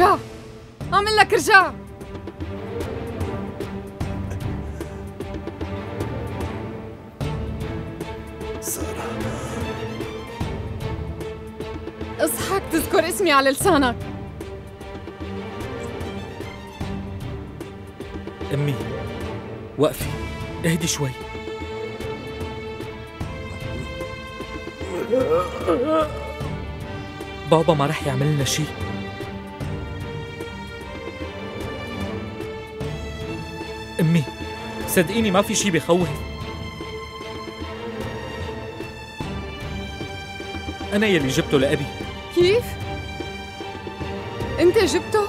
رجاء، اعمل لك رجاء. سارة، اصحك تذكر اسمي على لسانك. أمي، وقفي، اهدي شوي. بابا ما رح يعمل لنا شيء. أمي، صدقيني ما في شيء بخوف. أنا يلي جبته لأبي. كيف؟ أنت جبته؟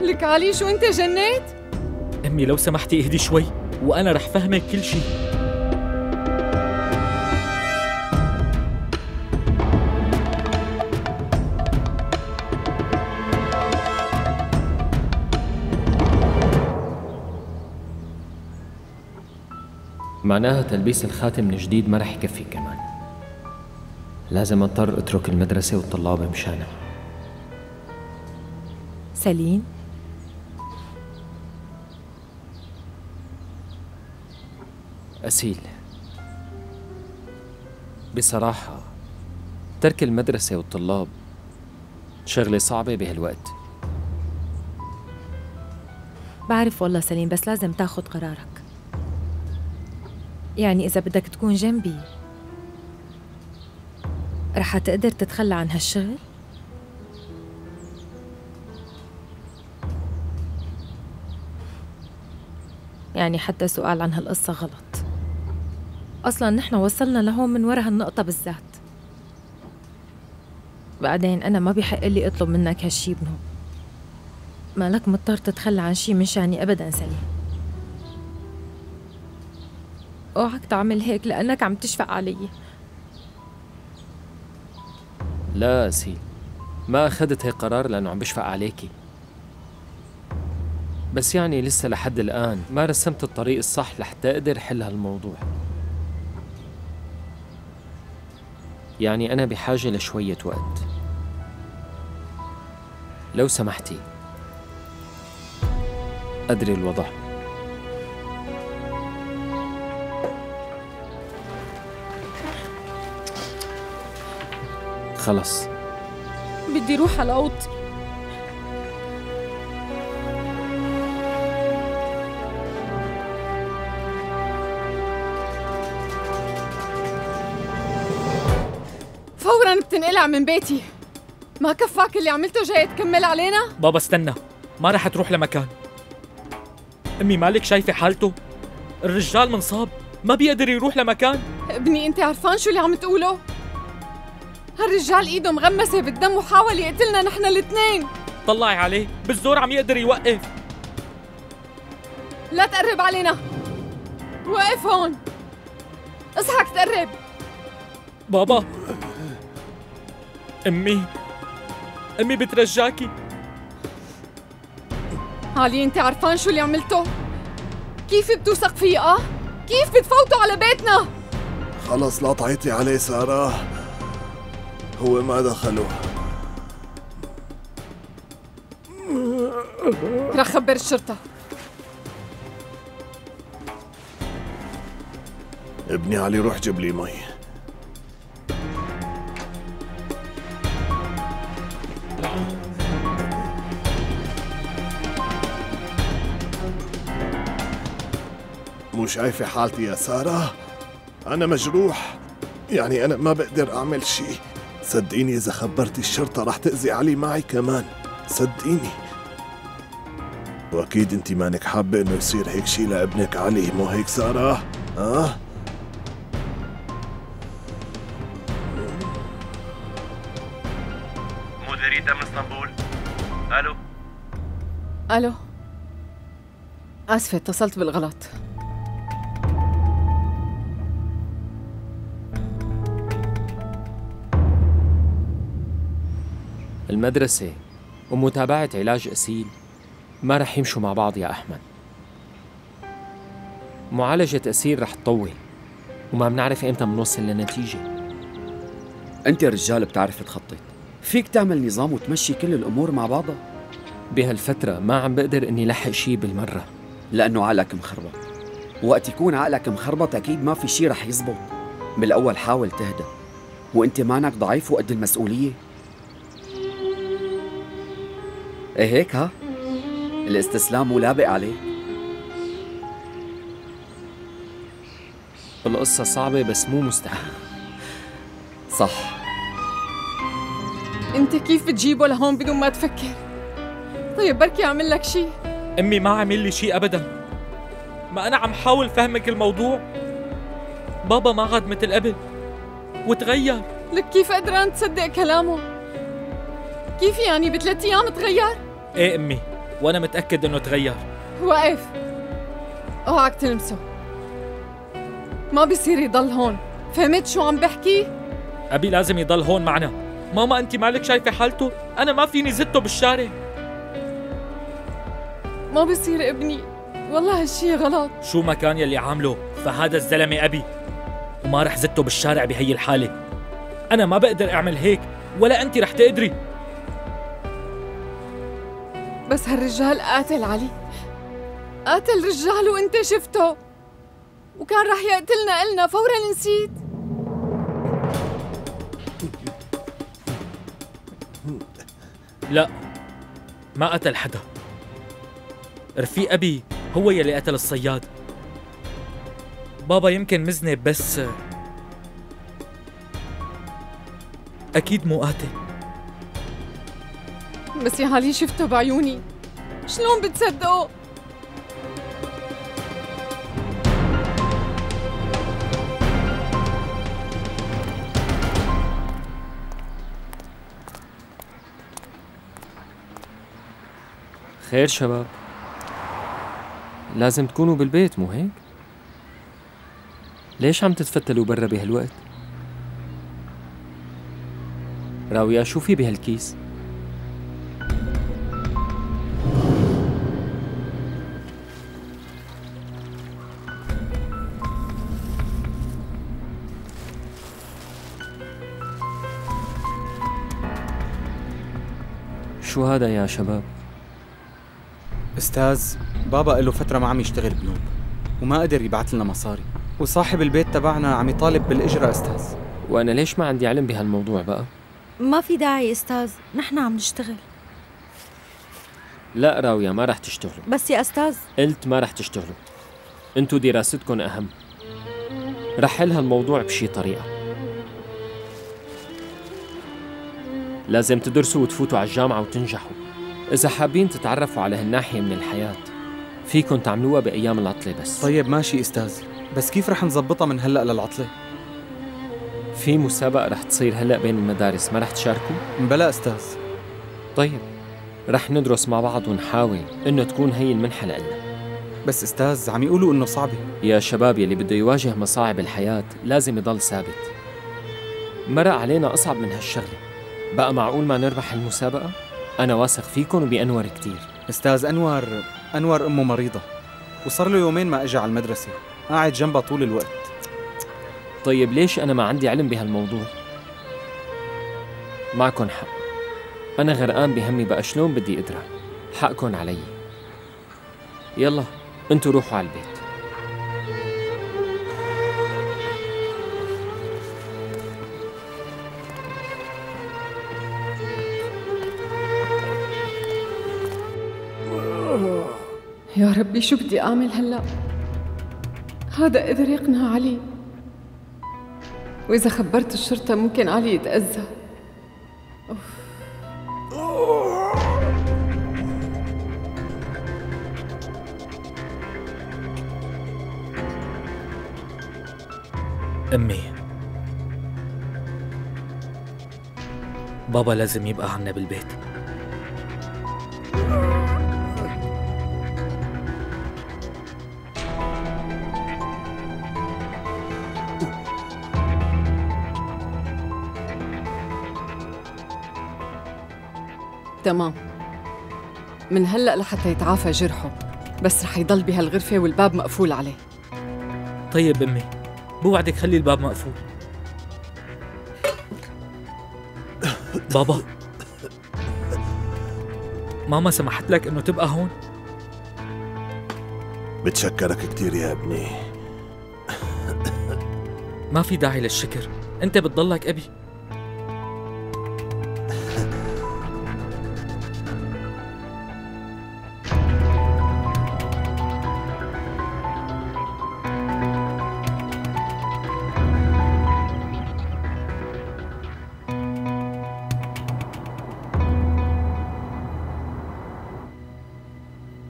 لك علي شو أنت جنيت؟ أمي لو سمحتي اهدي شوي وأنا رح فهمك كل شيء. معناها تلبيس الخاتم من جديد ما رح يكفي كمان. لازم اضطر اترك المدرسة والطلاب مشانها. سليم، أسيل، بصراحة ترك المدرسة والطلاب شغلة صعبة بهالوقت. بعرف والله سليم، بس لازم تاخد قرارك. يعني إذا بدك تكون جنبي رح تقدر تتخلى عن هالشغل؟ يعني حتى سؤال عن هالقصة غلط. أصلاً نحن وصلنا لهون من ورا هالنقطة بالذات. بعدين أنا ما بحق لي أطلب منك هالشي بنو. مالك مضطر تتخلى عن شي من شأني أبداً سليم. اوعك تعمل هيك لأنك عم تشفق علي. لا أسيل، ما أخذت هالقرار لأنه عم بشفق عليكي، بس يعني لسه لحد الآن ما رسمت الطريق الصح لحتى أقدر حل هالموضوع. يعني أنا بحاجة لشوية وقت. لو سمحتي، أدري الوضع. خلص بدي روح على اوضتي. فورا بتنقلع من بيتي. ما كفاك اللي عملته جاي تكمل علينا؟ بابا استنى، ما رح تروح لمكان. امي مالك شايفه حالته؟ الرجال منصاب، ما بيقدر يروح لمكان. ابني انت عرفان شو اللي عم تقوله؟ هالرجال ايده مغمسه بالدم وحاول يقتلنا نحن الاثنين. طلعي عليه، بالزور عم يقدر يوقف. لا تقرب علينا، وقف هون، اصحك تقرب. بابا، امي بترجاكي. علي انت عرفان شو اللي عملته؟ كيف بتوثق فيه؟ كيف بتفوتوا على بيتنا؟ خلص لا تعيطي عليه ساره، هو ما دخلوه. رح خبر الشرطة. ابني علي روح جيب لي مي. مو شايفة حالتي يا سارة؟ أنا مجروح، يعني أنا ما بقدر أعمل شيء. صدقيني إذا خبرتي الشرطة رح تأذي علي معي كمان، صدقيني. وأكيد أنت مانك حابة إنه يصير هيك شيء لابنك علي، مو هيك سارة؟ مديرية أمن اسطنبول. ألو. آسفة، اتصلت بالغلط. المدرسة ومتابعة علاج أسيل ما رح يمشوا مع بعض يا أحمد. معالجة أسيل رح تطول وما بنعرف إمتى بنوصل لنتيجة. انت رجال بتعرف تخطط، فيك تعمل نظام وتمشي كل الامور مع بعضها. بهالفترة ما عم بقدر اني لحق شي بالمرة، لانه عقلك مخربط. وقت يكون عقلك مخربط اكيد ما في شي رح يزبط. من الاول حاول تهدى، وانت مانك ضعيف وقد المسؤولية. ايه هيك ها؟ الاستسلام مو لابق عليك. القصة صعبة بس مو مستحيل. صح. انت كيف بتجيبه لهون بدون ما تفكر؟ طيب بركي عمل لك شيء. امي ما عمل لي شيء ابدا، ما انا عم حاول فهمك الموضوع. بابا ما عاد مثل قبل وتغير. لك كيف قدران تصدق كلامه؟ كيف يعني بثلاث ايام تغير؟ ايه امي، وانا متاكد انه تغير. وقف، اوعك تلمسه، ما بيصير يضل هون. فهمت شو عم بحكي؟ ابي لازم يضل هون معنا. ماما انت مالك شايفه حالته؟ انا ما فيني زته بالشارع. ما بيصير ابني، والله هالشي غلط. شو ما كان يلي عامله فهذا الزلمه ابي، وما رح زته بالشارع بهي الحاله. انا ما بقدر اعمل هيك ولا انت رح تقدري. بس هالرجال قاتل علي، قاتل رجال، وانت شفته وكان رح يقتلنا إلنا فورا. نسيت؟ لا، ما قتل حدا. رفيق أبي هو يلي قتل الصياد. بابا يمكن مذنب بس أكيد مو قاتل. بس يا علي شفته بعيوني، شلون بتصدقه؟ خير شباب، لازم تكونوا بالبيت مو هيك؟ ليش عم تتفتلوا برا بهالوقت؟ راوية شو في بهالكيس؟ شو هذا يا شباب؟ أستاذ، بابا له فترة ما عم يشتغل بنوب وما قدر يبعث لنا مصاري، وصاحب البيت تبعنا عم يطالب بالإجرة. أستاذ، وأنا ليش ما عندي علم بهالموضوع بقى؟ ما في داعي أستاذ، نحن عم نشتغل. لا راوية، ما رح تشتغلوا. بس يا أستاذ، قلت ما رح تشتغلوا، أنتوا دراستكم أهم. رح حل هالموضوع بشي طريقة. لازم تدرسوا وتفوتوا على الجامعة وتنجحوا. إذا حابين تتعرفوا على هالناحية من الحياة فيكن تعملوها بأيام العطلة بس. طيب ماشي أستاذ، بس كيف رح نظبطها من هلأ للعطلة؟ في مسابقة رح تصير هلأ بين المدارس، ما رح تشاركوا؟ بلا أستاذ. طيب رح ندرس مع بعض ونحاول إنه تكون هي المنحة لنا. بس أستاذ، عم يقولوا إنه صعبة. يا شباب، يلي بده يواجه مصاعب الحياة لازم يضل ثابت. مرق علينا أصعب من هالشغلة، بقى معقول ما نربح المسابقة؟ أنا واثق فيكم وبأنور كتير. أستاذ أنور أمه مريضة وصار له يومين ما إجا على المدرسة، قاعد جنبها طول الوقت. طيب ليش أنا ما عندي علم بهالموضوع؟ معكن حق، أنا غرقان بهمي بقى، شلون بدي أدرى؟ حقكن علي. يلا أنتوا روحوا على البيت. يا ربي شو بدي أعمل هلأ؟ هذا قدر يقنع علي، وإذا خبرت الشرطة ممكن علي يتأذى. أوف. أمي، بابا لازم يبقى عنا بالبيت. تمام، من هلأ لحتى يتعافى جرحه، بس رح يضل بهالغرفة والباب مقفول عليه. طيب أمي، بوعدك خلي الباب مقفول. بابا، ماما سمحت لك انه تبقى هون؟ بتشكرك كثير يا ابني. ما في داعي للشكر، انت بتضلك ابي.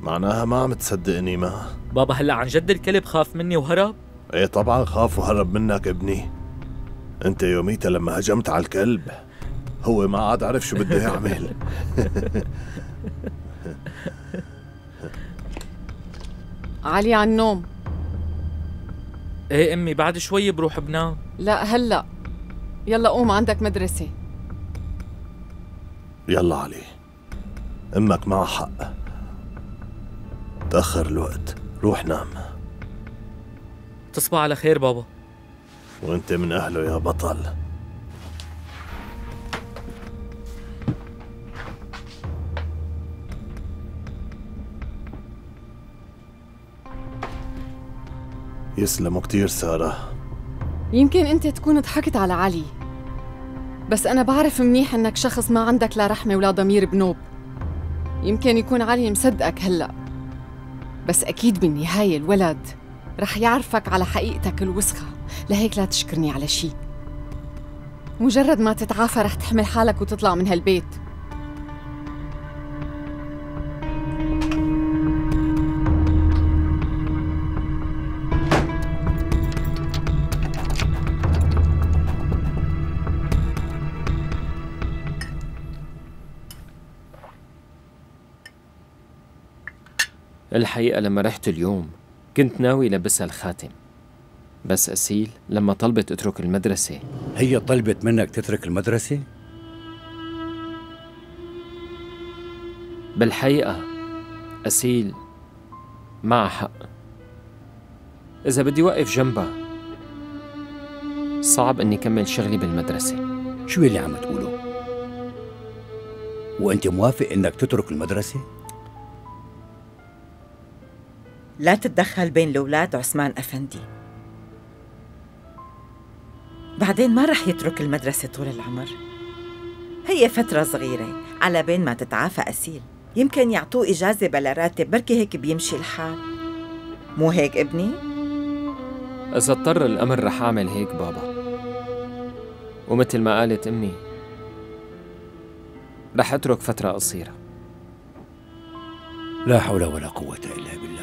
معناها ما عم تصدقني. ما بابا هلا عن جد الكلب خاف مني وهرب؟ ايه طبعا خاف وهرب منك ابني. انت يوميتها لما هجمت على الكلب هو ما عاد عرف شو بده يعمل. علي على النوم. ايه امي بعد شوي بروح بنام. لا هلا، يلا قوم عندك مدرسة. يلا علي، امك معها حق، تأخر الوقت، روح نام. تصبح على خير بابا. وانت من أهله يا بطل. يسلموا كتير سارة. يمكن انت تكون ضحكت على علي، بس أنا بعرف منيح انك شخص ما عندك لا رحمة ولا ضمير بنوب. يمكن يكون علي مصدقك هلأ، بس أكيد بالنهاية الولد رح يعرفك على حقيقتك الوسخة، لهيك لا تشكرني على شي. مجرد ما تتعافى رح تحمل حالك وتطلع من هالبيت. الحقيقة لما رحت اليوم كنت ناوي لبسها الخاتم، بس أسيل لما طلبت اترك المدرسة. هي طلبت منك تترك المدرسة؟ بالحقيقة أسيل معها حق، إذا بدي وقف جنبها صعب إني كمل شغلي بالمدرسة. شو اللي عم تقوله؟ وأنت موافق إنك تترك المدرسة؟ لا تتدخل بين الأولاد عثمان أفندي. بعدين ما رح يترك المدرسة طول العمر، هي فترة صغيرة على بين ما تتعافى أسيل. يمكن يعطوه إجازة بلا راتب، بركي هيك بيمشي الحال. مو هيك ابني؟ إذا اضطر الأمر رح أعمل هيك بابا، ومثل ما قالت أمي رح أترك فترة قصيرة. لا حول ولا قوة إلا بالله.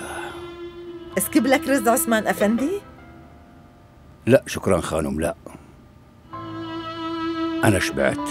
اسكب لك رز عثمان أفندي؟ لا شكراً خانم، لا أنا شبعت.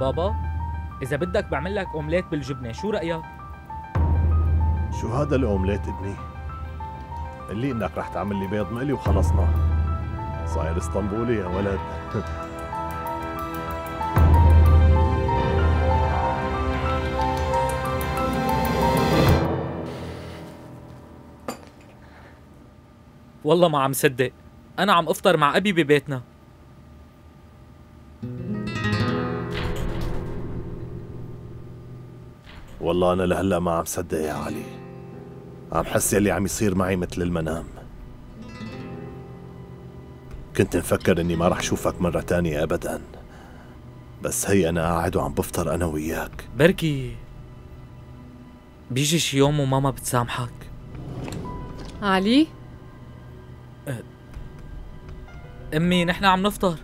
بابا إذا بدك بعمل لك أومليت بالجبنة، شو رأيك؟ شو هذا الأومليت ابني؟ قل لي انك رح تعمل لي بيض مقلي وخلصنا. صاير اسطنبولي يا ولد. والله ما عم صدق، أنا عم أفطر مع أبي ببيتنا. والله أنا لهلا ما عم صدق يا علي، عم حس يلي عم يصير معي مثل المنام. كنت مفكر إني ما رح شوفك مرة تانية أبداً، بس هي أنا قاعد وعم بفطر أنا وياك. بركي بيجي شي يوم وماما بتسامحك. علي؟ أمي نحن عم نفطر.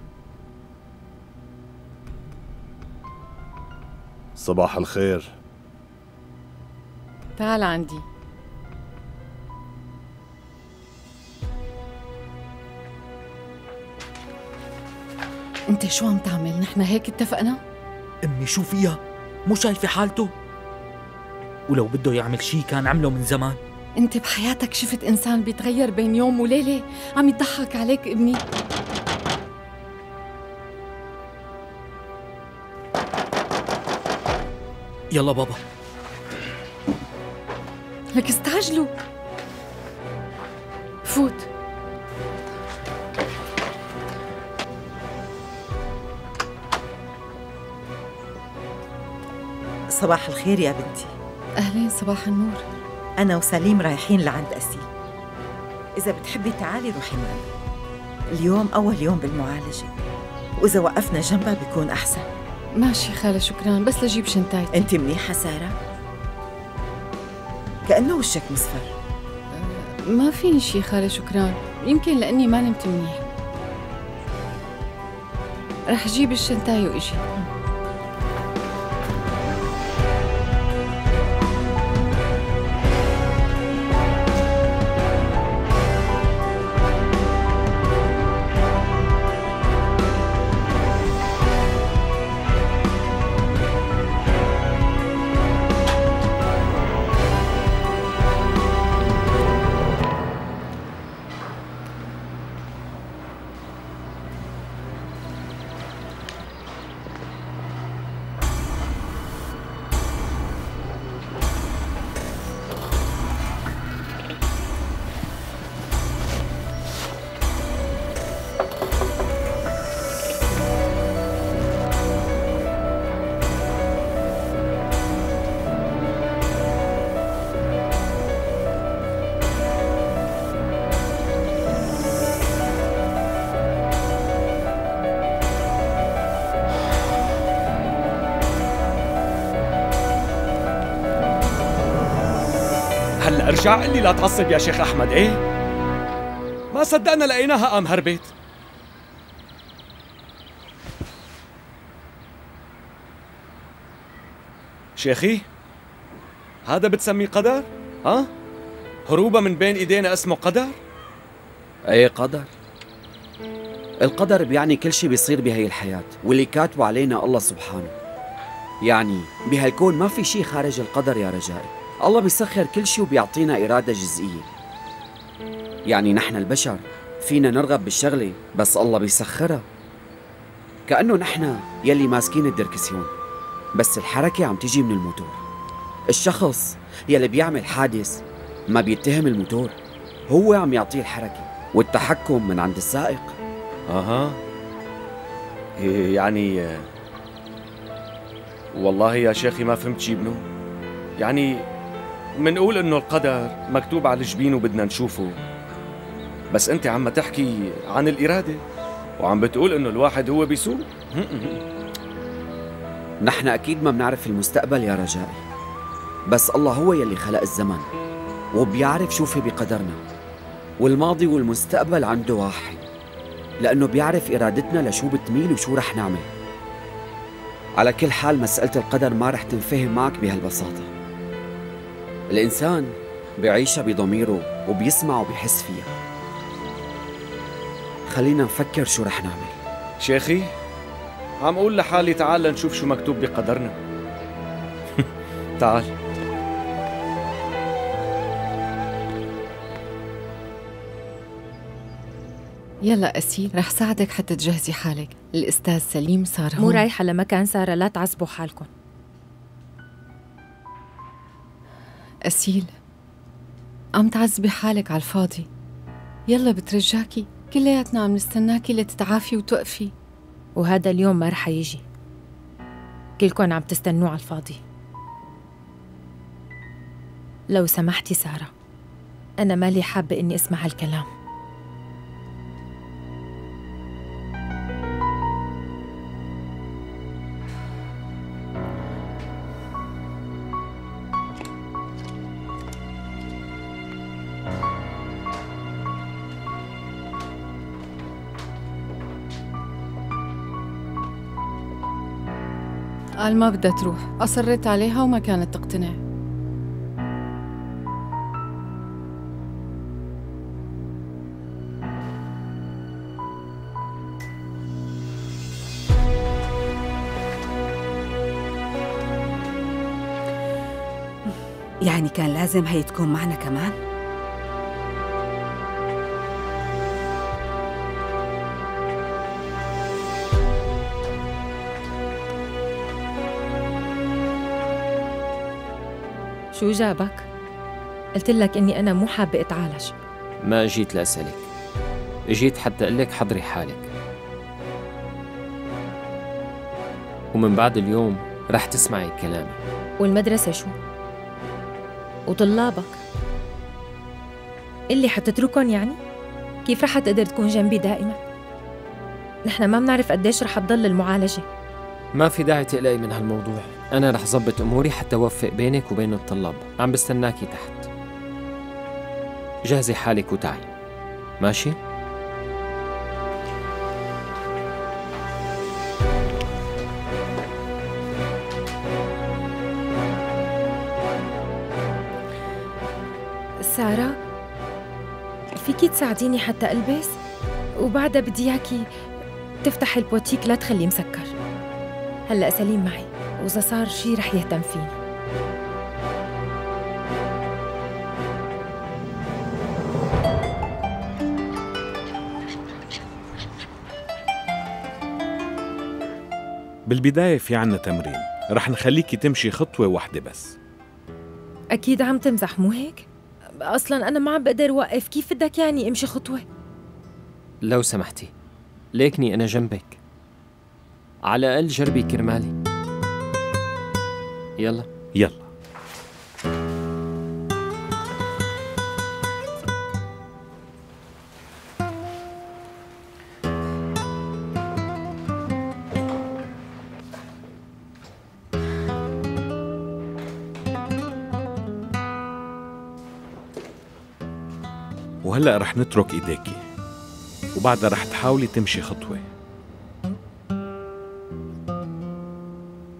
صباح الخير. تعال عندي. أنت شو عم تعمل؟ نحن هيك اتفقنا؟ أمي شو فيها؟ مو شايفة حالته؟ ولو بده يعمل شي كان عمله من زمان. أنت بحياتك شفت إنسان بيتغير بين يوم وليلة؟ عم يضحك عليك ابني. يلا بابا. لك استعجلوا. فوت. صباح الخير يا بنتي. أهلين، صباح النور. أنا وسليم رايحين لعند أسيل، إذا بتحبي تعالي روحي معنا. اليوم أول يوم بالمعالجة، وإذا وقفنا جنبها بيكون أحسن. ماشي خالة، شكراً، بس لجيب شنطتي. أنت منيحة سارة؟ كأنه وشك مصفر. ما فيني شي خالة، شكراً، يمكن لأني ما نمت منيح. رح جيب الشنطتي وإجي. ارجع قل لي لا تعصب يا شيخ احمد. ايه ما صدقنا لقيناها قام هربت. شيخي هذا بتسميه قدر؟ ها؟ هروبة من بين ايدينا اسمه قدر؟ ايه قدر. القدر بيعني كل شيء بيصير بهي الحياة واللي كاتبه علينا الله سبحانه، يعني بهالكون ما في شيء خارج القدر يا رجائي. الله بيسخر كل شيء وبيعطينا إرادة جزئية، يعني نحن البشر فينا نرغب بالشغلة بس الله بيسخرها، كأنه نحن يلي ماسكين الدركسيون بس الحركة عم تيجي من الموتور. الشخص يلي بيعمل حادث ما بيتهم الموتور، هو عم يعطيه الحركة والتحكم من عند السائق. أها يعني والله يا شيخي ما فهمت شي بنو. يعني منقول انه القدر مكتوب على الجبين وبدنا نشوفه، بس انت عم تحكي عن الاراده وعم بتقول انه الواحد هو بيسوق. نحن اكيد ما بنعرف المستقبل يا رجائي، بس الله هو يلي خلق الزمن وبيعرف شو في بقدرنا، والماضي والمستقبل عنده واحد لانه بيعرف ارادتنا لشو بتميل وشو رح نعمل. على كل حال مساله القدر ما رح تنفهم معك بهالبساطه. الإنسان بيعيشها بضميره وبيسمع وبيحس فيها. خلينا نفكر شو رح نعمل. شيخي عم أقول لحالي تعال لنشوف شو مكتوب بقدرنا. تعال. يلا أسيل رح ساعدك حتى تجهزي حالك، الأستاذ سليم صار هون. مو رايحة لمكان سارة، لا تعصبوا حالكم. أسيل عم تعذبي حالك على الفاضي، يلا بترجاكي، كلياتنا عم نستناكي لتتعافي وتوقفي. وهذا اليوم ما رح يجي، كلكن عم تستنوه على الفاضي. لو سمحتي سارة، أنا مالي حابة إني أسمع هالكلام. قال ما بدها تروح، أصرت عليها وما كانت تقتنع. يعني كان لازم هي تكون معنا كمان؟ شو جابك؟ قلت لك إني أنا مو حابة أتعالج. ما جيت لأسألك، جيت حتى أقول لك حضري حالك، ومن بعد اليوم رح تسمعي كلامي. والمدرسة شو؟ وطلابك اللي حتتركن يعني؟ كيف رح تقدر تكون جنبي دائما؟ نحن ما بنعرف قديش رح تضل المعالجة. ما في داعي تقلقي من هالموضوع، أنا رح ظبط أموري حتى أوفق بينك وبين الطلاب، عم بستناكي تحت. جهزي حالك وتعي، ماشي؟ سارة، فيكي تساعديني حتى ألبس؟ وبعدها بدي إياكي تفتحي البوتيك، لا تخليه مسكر. هلأ سليم معي، وإذا صار شي رح يهتم فيني. بالبداية في عنا تمرين، رح نخليكي تمشي خطوة واحدة بس. أكيد عم تمزح مو هيك؟ أصلاً أنا ما عم بقدر وقف، كيف بدك يعني امشي خطوة؟ لو سمحتي، ليكني أنا جنبك، على الأقل جربي كرمالي. يلا يلا. وهلأ رح نترك إيديكي، وبعدها رح تحاولي تمشي خطوة.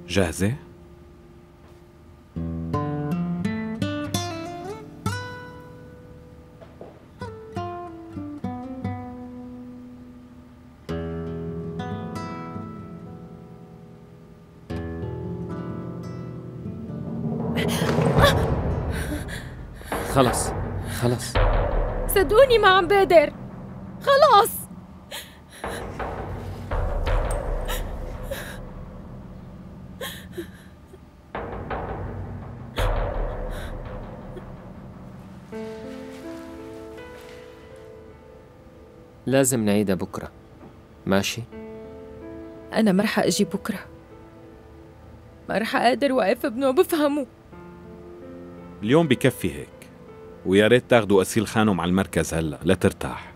جاهزة؟ خلص خلص، صدقوني ما عم بقدر، خلص. لازم نعيدها بكرة، ماشي؟ أنا ما رح أجي بكرة، ما رح أقدر وقف ابنه بفهمه. اليوم بكفي هيك، ويا ريت تاخدوا أسيل خانم على المركز هلأ لترتاح.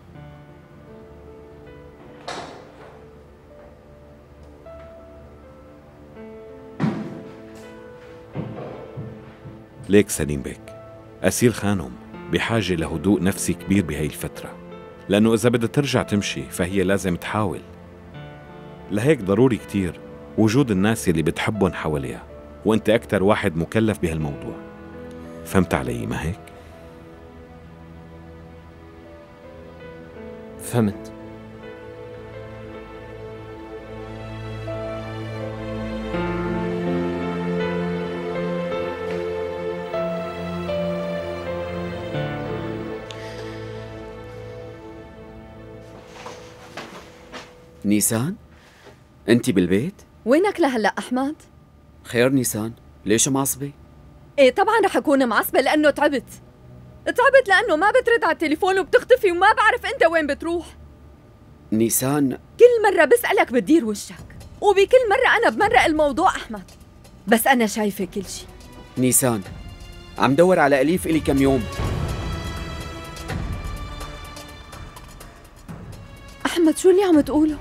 ليك سليم بيك، أسيل خانم بحاجة لهدوء نفسي كبير بهاي الفترة، لأنه إذا بدها ترجع تمشي فهي لازم تحاول، لهيك ضروري كتير وجود الناس اللي بتحبهم حواليها، وأنت أكتر واحد مكلف بهالموضوع. فهمت علي ما هيك؟ فهمت. نيسان؟ انتي بالبيت؟ وينك لهلا احمد؟ خير نيسان، ليش معصبة؟ ايه طبعا رح اكون معصبة لأنه تعبت لأنه ما بترد على التليفون وبتختفي وما بعرف انت وين بتروح. نيسان كل مرة بسألك بتدير وشك، وبكل مرة أنا بمرق الموضوع أحمد، بس أنا شايفة كل شيء. نيسان عم دور على أليف إلي كم يوم. أحمد شو اللي عم تقوله؟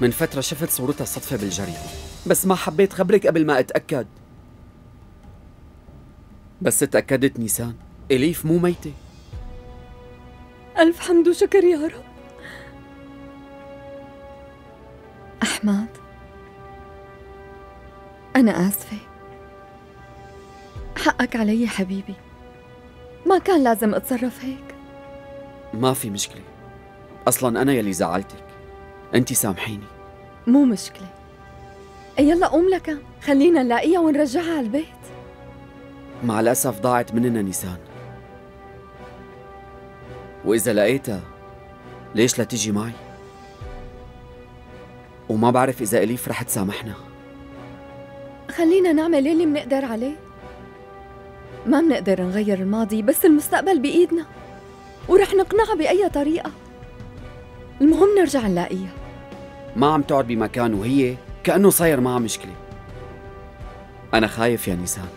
من فترة شفت صورتها صدفة بالجريدة، بس ما حبيت خبرك قبل ما أتأكد. بس تأكدت نيسان، أليف مو ميتة. ألف حمد وشكر يا رب. أحمد أنا آسفة، حقك علي حبيبي، ما كان لازم أتصرف هيك. ما في مشكلة، أصلاً أنا يلي زعلتك، أنتي سامحيني. مو مشكلة، يلا قوم لك خلينا نلاقيها ونرجعها على البيت. مع الأسف ضاعت مننا نيسان، وإذا لقيتها ليش لا تيجي معي؟ وما بعرف إذا أليف رح تسامحنا. خلينا نعمل اللي بنقدر عليه، ما بنقدر نغير الماضي بس المستقبل بإيدنا، ورح نقنعها بأي طريقة، المهم نرجع نلاقيها. ما عم تقعد بمكان وهي كأنه صاير معها مشكلة. أنا خايف يا نيسان،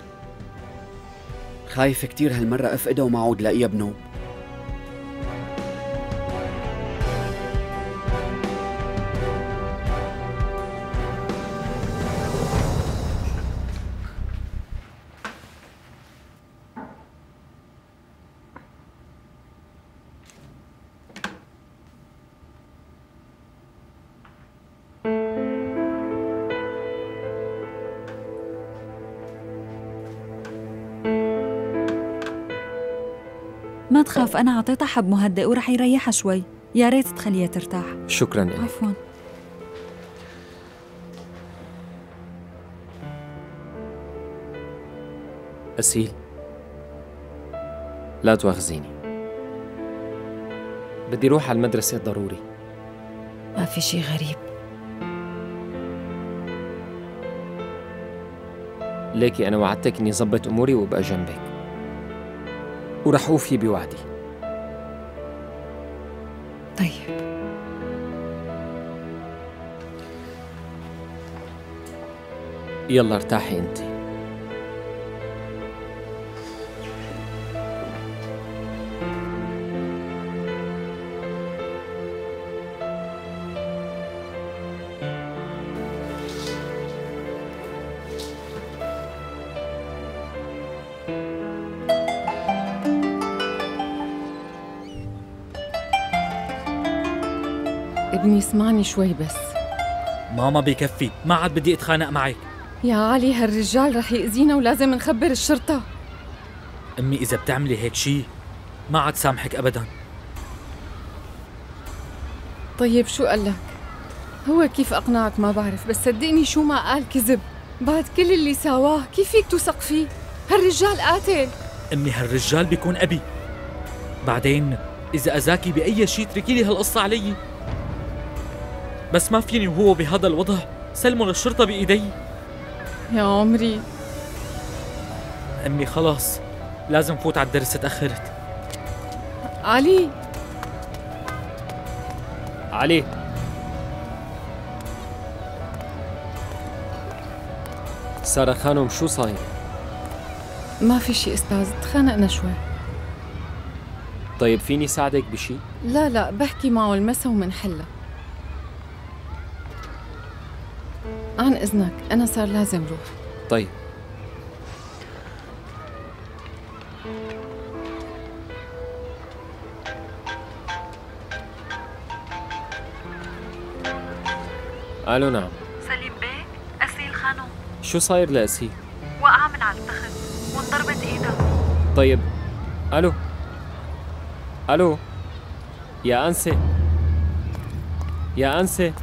خايف كتير هالمرة أفقدها وما عود لاقيها بنوم. ما تخاف، أنا عطيتها حب مهدئ ورح يريحها شوي، يا ريت تخليها ترتاح. شكراً لك. عفواً. أسيل لا تواخذيني، بدي روح على المدرسة ضروري. ما في شي غريب. ليكي أنا وعدتك إني ظبط أموري وأبقى جنبك، ورح أوفي بوعدي. طيب. يلا ارتاحي أنت. ابني اسمعني شوي بس. ماما بكفي، ما عاد بدي اتخانق معك. يا علي هالرجال رح يأذينا ولازم نخبر الشرطة. أمي إذا بتعملي هيك شي ما عاد سامحك أبدا. طيب شو قال لك؟ هو كيف أقنعك ما بعرف، بس صدقني شو ما قال كذب. بعد كل اللي سواه كيف فيك توثق فيه؟ هالرجال قاتل. أمي هالرجال بيكون أبي. بعدين إذا أذاكي بأي شي اتركي لي هالقصة علي، بس ما فيني وهو بهذا الوضع سلمه للشرطة بإيدي. يا عمري أمي خلاص لازم فوت على الدرس، تأخرت. علي علي سارة خانم شو صاير؟ ما في شي أستاذ، تخانقنا شوي. طيب فيني ساعدك بشي؟ لا لا، بحكي معه المسا ومنحلها. عن إذنك أنا صار لازم روح. طيب. ألو نعم. سليم بيك؟ أسيل خانم. شو صاير لأسيل؟ وقع من على التخت وانضربت إيدها. طيب. ألو ألو يا أنسة، يا أنسة.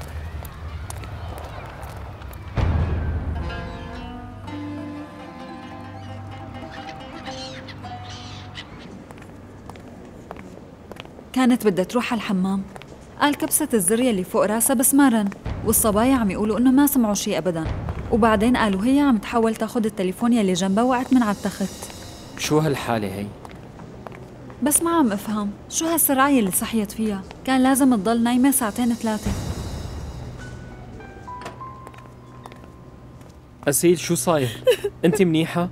كانت بدها تروح على الحمام. قال كبست الزرية اللي فوق راسها بس ما رن، والصبايا عم يقولوا إنه ما سمعوا شيء أبداً. وبعدين قالوا هي عم تحاول تاخذ التليفون يلي جنبها، وقعت من على التخت. شو هالحالة هي؟ بس ما عم أفهم شو هالسرعة يلي صحيت فيها، كان لازم تضل نايمة ساعتين ثلاثة. أسيل شو صاير؟ أنت منيحة؟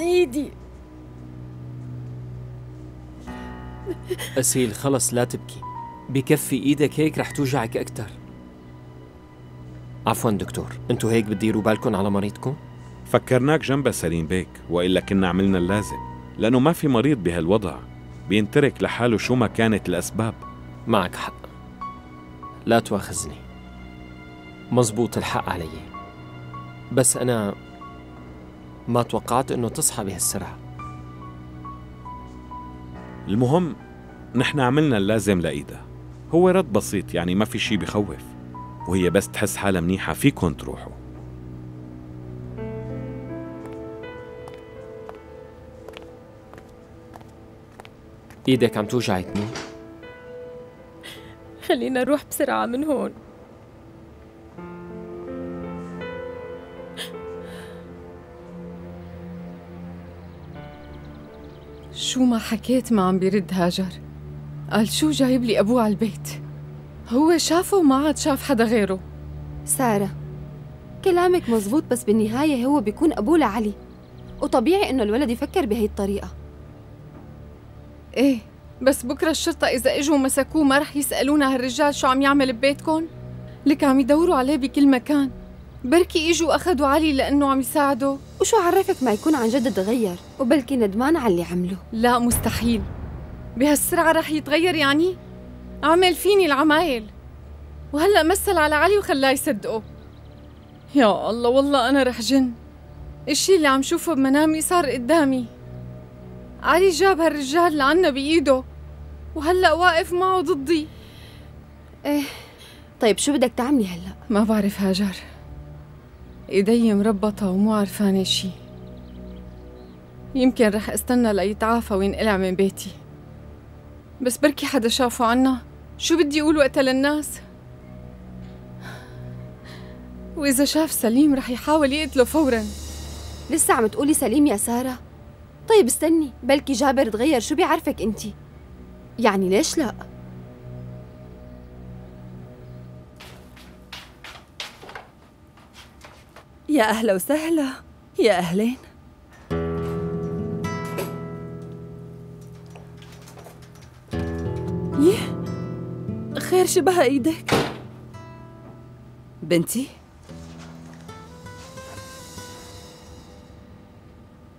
إيدي. أسيل خلص لا تبكي، بكفي إيدك هيك رح توجعك أكتر. عفواً دكتور، أنتو هيك بتديروا بالكم على مريضكم؟ فكرناك جنبها سليم بيك، وإلا كنا عملنا اللازم، لأنه ما في مريض بهالوضع بينترك لحاله شو ما كانت الأسباب. معك حق، لا تواخذني، مزبوط الحق علي، بس أنا ما توقعت إنه تصحى بهالسرعة. المهم نحن عملنا اللازم لإيدها، هو رد بسيط يعني ما في شي بخوف، وهي بس تحس حالها منيحة فيكم تروحوا. إيدك عم توجعك مو؟ خلينا نروح بسرعة من هون. شو ما حكيت ما عم بيرد هاجر. قال شو جايب لي أبوه على البيت؟ هو شافه وما عاد شاف حدا غيره. سارة كلامك مزبوط، بس بالنهاية هو بيكون أبوه لعلي، وطبيعي إنه الولد يفكر بهي الطريقة. إيه بس بكرة الشرطة إذا إجوا ومسكوه ما رح يسألونا هالرجال شو عم يعمل ببيتكم؟ لك عم يدوروا عليه بكل مكان، بركي إجوا وأخذوا علي لأنه عم يساعده. وشو عرفك ما يكون عن جد تغير، وبلكي ندمان على اللي عمله. لا مستحيل، بهالسرعة رح يتغير يعني؟ عمل فيني العمايل، وهلأ مثل على علي وخلاه يصدقه. يا الله والله أنا رح جن، الشي اللي عم شوفه بمنامي صار قدامي. علي جاب هالرجال لعنا بإيده، وهلأ واقف معه ضدي. إيه طيب شو بدك تعملي هلأ؟ ما بعرف هاجر، إيدي مربطة ومو عرفانة شي. يمكن رح استنى ليتعافى وينقلع من بيتي، بس بركي حدا شافه عنا، شو بدي أقول وقتها للناس؟ وإذا شاف سليم رح يحاول يقتله فوراً. لسه عم تقولي سليم يا سارة؟ طيب استني، بلكي جابر تغير، شو بيعرفك انتي؟ يعني ليش لا؟ يا أهلا وسهلا، يا أهلين. يه خير، شبه إيدك بنتي؟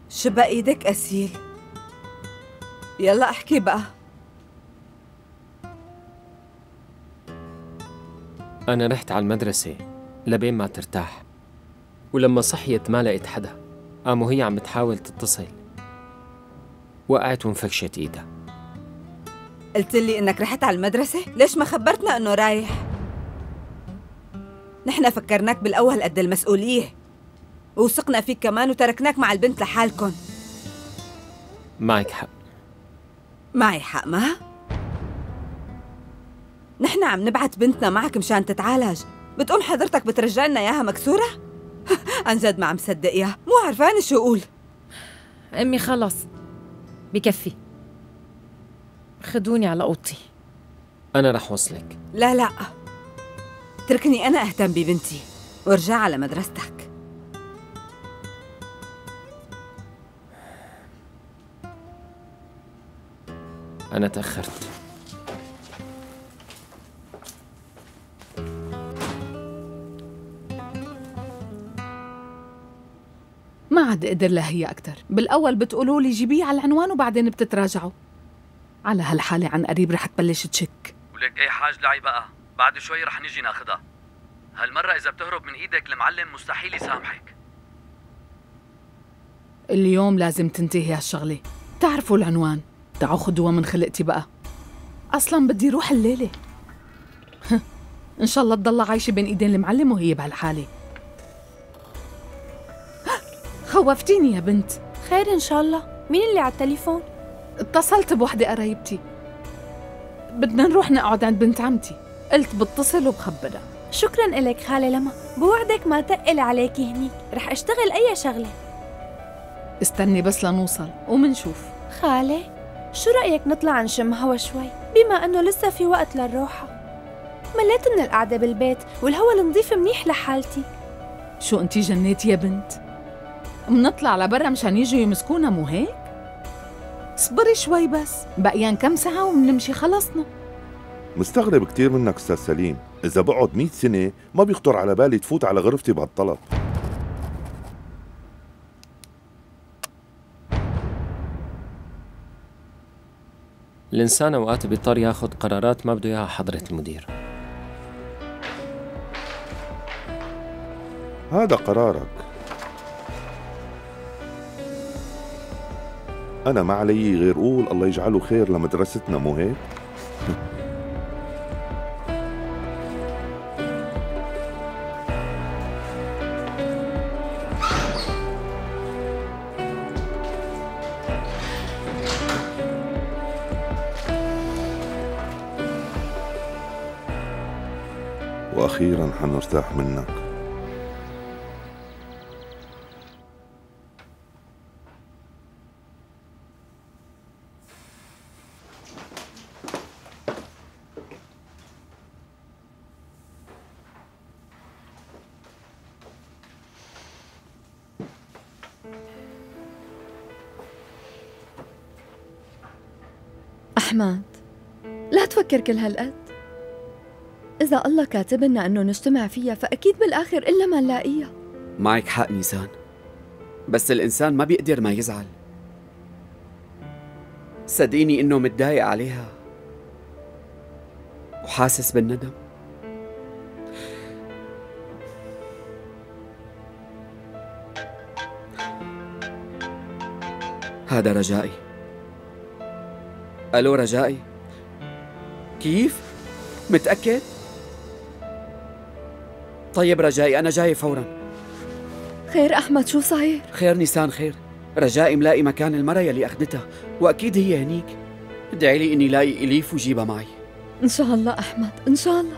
شبه إيدك أسيل؟ يلا احكي بقى. أنا رحت على المدرسة لبين ما ترتاح، ولما صحيت ما لقيت حدا، قام وهي عم تحاول تتصل وقعت وانفكشت ايدها. قلت لي انك رحت على المدرسة، ليش ما خبرتنا انه رايح؟ نحن فكرناك بالاول قد المسؤولية، ووثقنا فيك كمان، وتركناك مع البنت لحالكن. معك حق. معي حق ما؟ نحن عم نبعت بنتنا معك مشان تتعالج، بتقوم حضرتك بترجع لنا اياها مكسورة؟ عن جد ما عم صدقيها، مو عرفانة شو أقول. أمي خلص بكفي، خدوني على أوضتي. أنا رح وصلك. لا لا، تركني أنا أهتم ببنتي، وارجع على مدرستك. أنا تأخرت. ما عاد قدر لها هي أكتر، بالأول بتقولوا لي جيبيه على العنوان وبعدين بتتراجعوا. على هالحالة عن قريب رح تبلش تشك. ولك أي حاج لعي بقى، بعد شوي رح نيجي ناخدها. هالمرة إذا بتهرب من إيدك المعلم مستحيل يسامحك. اليوم لازم تنتهي هالشغلة، تعرفوا العنوان، تعوا خدوها من خلقتي بقى. أصلاً بدي روح الليلة. إن شاء الله تضل عايشة بين إيدين المعلم وهي بهالحالة. خوفتيني يا بنت. خير إن شاء الله. مين اللي على التليفون؟ اتصلت بوحدة قرايبتي، بدنا نروح نقعد عند بنت عمتي، قلت بتصل وبخبرها. شكراً إلك خالة لما، بوعدك ما تقل عليكي هنيك، رح أشتغل أي شغلة. استني بس لنوصل ومنشوف. خالة، شو رأيك نطلع نشم هوا شوي، بما إنه لسه في وقت للروحة؟ مليت من القعدة بالبيت والهوا النظيف منيح لحالتي. شو أنتي جنيتي يا بنت؟ منطلع لبرا مشان يجوا يمسكونا مو هيك؟ اصبري شوي بس، بقيان كم ساعة وبنمشي خلصنا. مستغرب كتير منك أستاذ سليم، إذا بقعد 100 سنة ما بيخطر على بالي تفوت على غرفتي بهالطلب. الإنسان أوقات بيضطر ياخد قرارات ما بده إياها حضرة المدير. هذا قرارك، أنا ما علي غير قول الله يجعله خير لمدرستنا مو هيك؟ وأخيراً حنرتاح منك. أحمد، لا تفكر كل هالقد. إذا الله كاتب لنا إنه نجتمع فيها فأكيد بالآخر إلا ما نلاقيها. معك حق نيسان، بس الإنسان ما بيقدر ما يزعل. صدقيني إنه متضايق عليها وحاسس بالندم. هذا رجائي. ألو رجائي، كيف؟ متأكد؟ طيب رجائي أنا جاي فورا. خير أحمد، شو صاير؟ خير نيسان، خير. رجائي ملاقي مكان المرة يلي أخدتها وأكيد هي هنيك. ادعي لي إني لاقي إليف وجيبها معي إن شاء الله. أحمد إن شاء الله.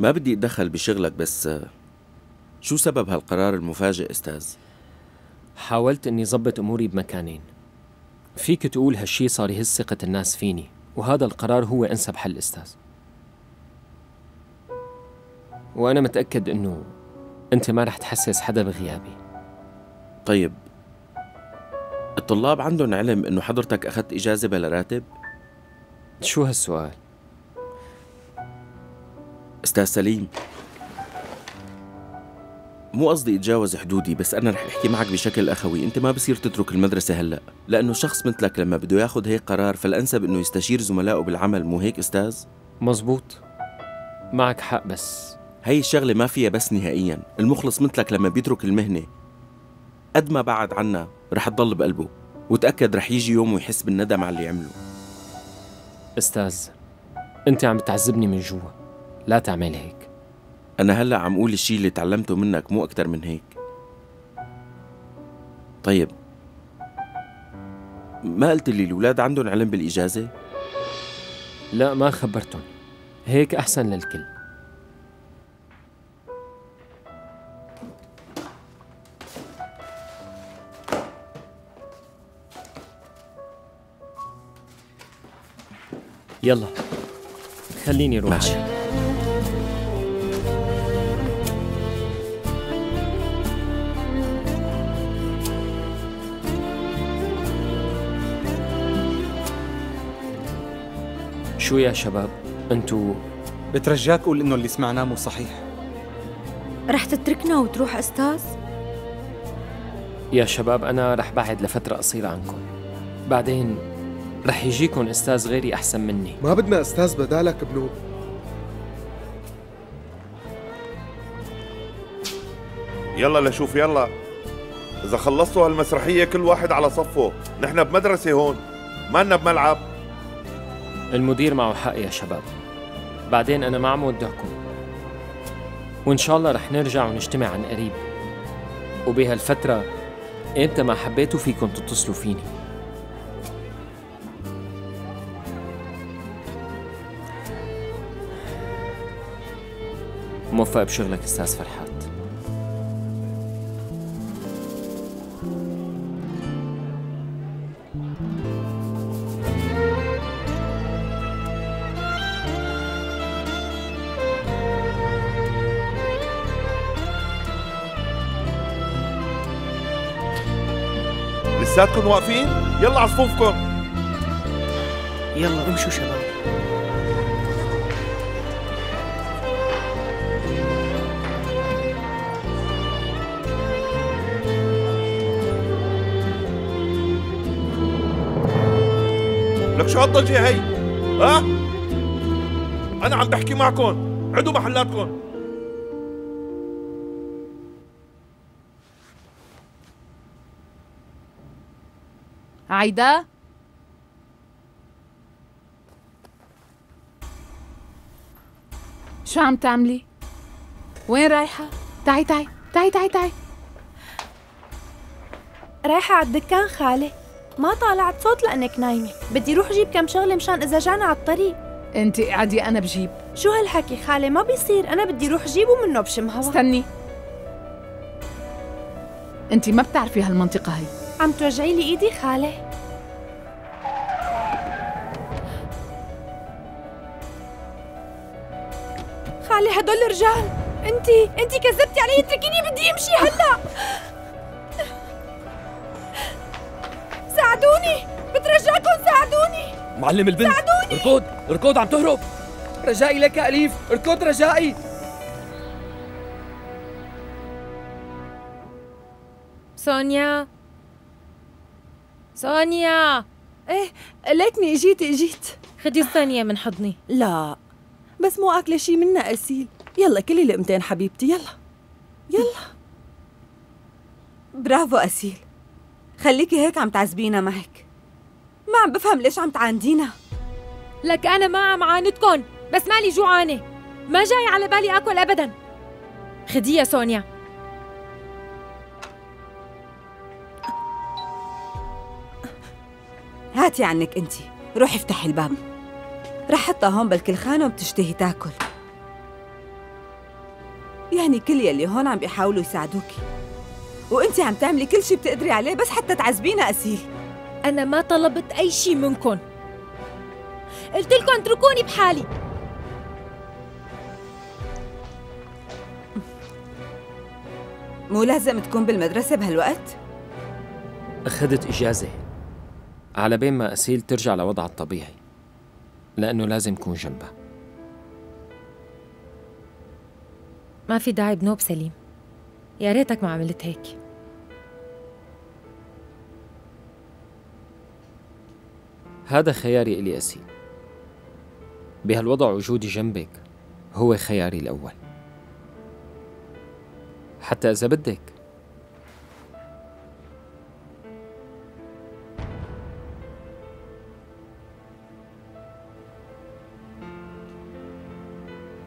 ما بدي أتدخل بشغلك، بس شو سبب هالقرار المفاجئ أستاذ؟ حاولت إني ظبط أموري بمكانين. فيك تقول هالشي صار يهز ثقة الناس فيني، وهذا القرار هو أنسب حل أستاذ. وأنا متأكد إنه أنت ما رح تحسس حدا بغيابي. طيب الطلاب عندهم علم إنه حضرتك أخذت إجازة بلا راتب؟ شو هالسؤال؟ أستاذ سليم، مو قصدي أتجاوز حدودي، بس أنا رح أحكي معك بشكل أخوي. أنت ما بصير تترك المدرسة هلأ، لأنه شخص مثلك لما بده ياخد هيك قرار فالأنسب إنه يستشير زملائه بالعمل، مو هيك أستاذ؟ مزبوط، معك حق، بس هي الشغلة ما فيها بس نهائياً. المخلص مثلك لما بيترك المهنة قد ما بعد عنا رح تضل بقلبه، وتأكد رح يجي يوم ويحس بالندم على اللي عمله. أستاذ، أنت عم تعذبني من جوا، لا تعمل هيك. أنا هلأ عم أقول الشي اللي تعلمته منك، مو أكتر من هيك. طيب ما قلت لي الأولاد عندهم علم بالإجازة؟ لا ما خبرتهم، هيك أحسن للكل. يلا خليني روح. ماشي. شو يا شباب؟ انتو بترجاك قول انه اللي سمعناه مو صحيح. رح تتركنا وتروح استاذ؟ يا شباب انا رح بعد لفترة قصيرة عنكم، بعدين رح يجيكم استاذ غيري احسن مني. ما بدنا استاذ بدالك بنوب. يلا لشوف يلا. إذا خلصتوا هالمسرحية كل واحد على صفه، نحن بمدرسة هون، ما لنا بملعب. المدير معه حق يا شباب. بعدين أنا ما عم ودعكم، وإن شاء الله رح نرجع ونجتمع عن قريب، وبهالفترة إمتى ما حبيتوا فيكم تتصلوا فيني. موفق بشغلك أستاذ فرحات. لساتكم واقفين؟ يلا على صفوفكم. يلا امشوا شباب. لك شو هالضجة هي؟ ها؟ أنا عم بحكي معكم، عدوا محلاتكم. عايدة شو عم تعملي؟ وين رايحة؟ تعي تعي تعي تعي تعي. رايحة على الدكان خالي، ما طالعت صوت لأنك نايمة، بدي روح جيب كم شغلة مشان إذا جانا على الطريق. أنت قعدي أنا بجيب. شو هالحكي خالي، ما بيصير، أنا بدي روح جيبه منه بشم هوا. استني، أنت ما بتعرفي هالمنطقة هي. عم توجعي لي إيدي خالي. خالي هدول الرجال، أنت كذبتي علي، اتركيني بدي أمشي هلا. ساعدوني بترجاكم، ساعدوني معلم البنت، ساعدوني. اركض اركض، عم تهرب. رجائي لك يا أليف، اركض رجائي. سونيا سونيا. ايه ليتني اجيت. خدي الثانية من حضني. لا بس مو اكلة شي منها اسيل. يلا كلي لقمتين حبيبتي، يلا يلا. برافو اسيل، خليكي هيك عم تعذبينا. معك ما عم بفهم ليش عم تعاندينا. لك انا ما عم عاندكن، بس مالي جوعانة، ما جاي على بالي اكل ابدا. خدي يا سونيا. هاتي عنك انتي، روحي افتحي الباب. رح حطها هون بالكل خانة وبتشتهي تاكل. يعني كل يلي هون عم بيحاولوا يساعدوكي، وانتي عم تعملي كل شي بتقدري عليه بس حتى تعذبينا اسيل. انا ما طلبت اي شي منكن، قلتلكن اتركوني بحالي. مو لازم تكون بالمدرسة بهالوقت؟ اخذت اجازة على بين ما أسيل ترجع لوضعها الطبيعي، لأنه لازم كون جنبها. ما في داعي بنوب سليم، يا ريتك ما عملت هيك. هذا خياري إلي أسيل، بهالوضع وجودي جنبك هو خياري الأول. حتى إذا بدك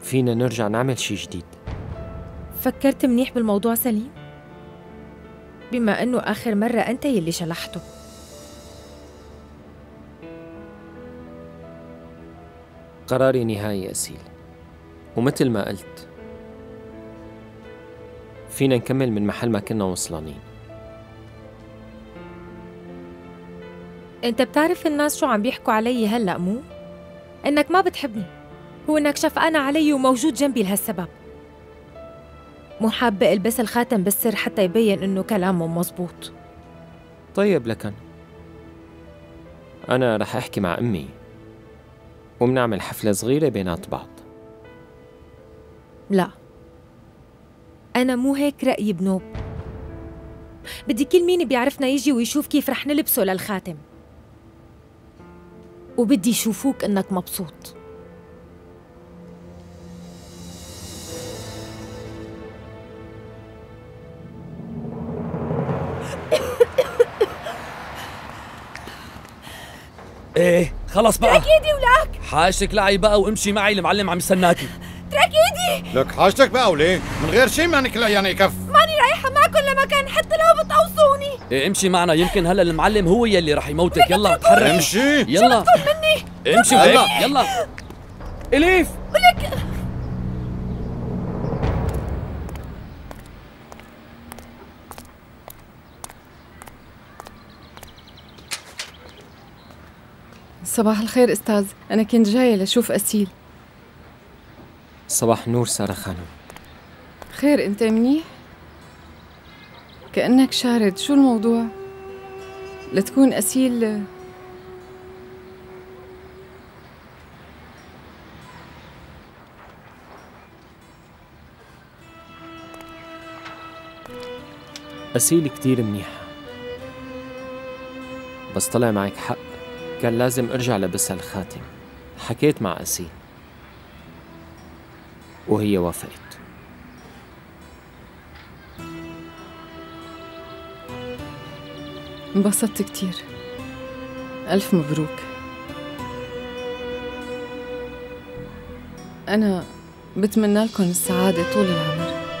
فينا نرجع نعمل شي جديد. فكرت منيح بالموضوع سليم؟ بما أنه آخر مرة أنت يلي شلحته. قراري نهائي أسيل، ومثل ما قلت فينا نكمل من محل ما كنا وصلانين. أنت بتعرف الناس شو عم بيحكوا علي هلأ، مو؟ إنك ما بتحبني، هو إنك شفقانة علي وموجود جنبي لهالسبب. مو حابة ألبس الخاتم بالسر حتى يبين إنه كلامهم مزبوط. طيب لكن أنا رح أحكي مع أمي وبنعمل حفلة صغيرة بينات بعض. لا أنا مو هيك رأيي بنوب، بدي كل مين بيعرفنا يجي ويشوف كيف رح نلبسه للخاتم، وبدي يشوفوك إنك مبسوط. خلص بقى. ترك ايدي ولك. حاجتك لعي بقى وامشي معي، المعلم عم يستناكي. ترك ايدي. لك حاجتك بقى وليه؟ من غير شيء مانك لعي يعني كف. ماني رايحة معكم لمكان حتى لو بتقوصوني. ايه امشي معنا، يمكن هلا المعلم هو يلي رح يموتك. يلا تحرك. امشي. يلا. شو مني؟ امشي هلا. يلا. إليف. ولك. صباح الخير أستاذ، أنا كنت جاية لشوف أسيل. صباح نور سارة خانم. خير أنت منيح؟ كأنك شارد، شو الموضوع؟ لتكون أسيل كتير منيحة، بس طلع معك حق، كان لازم ارجع لبسها الخاتم. حكيت مع أسيل وهي وافقت. انبسطت كتير، ألف مبروك. أنا بتمنى لكم السعادة طول العمر.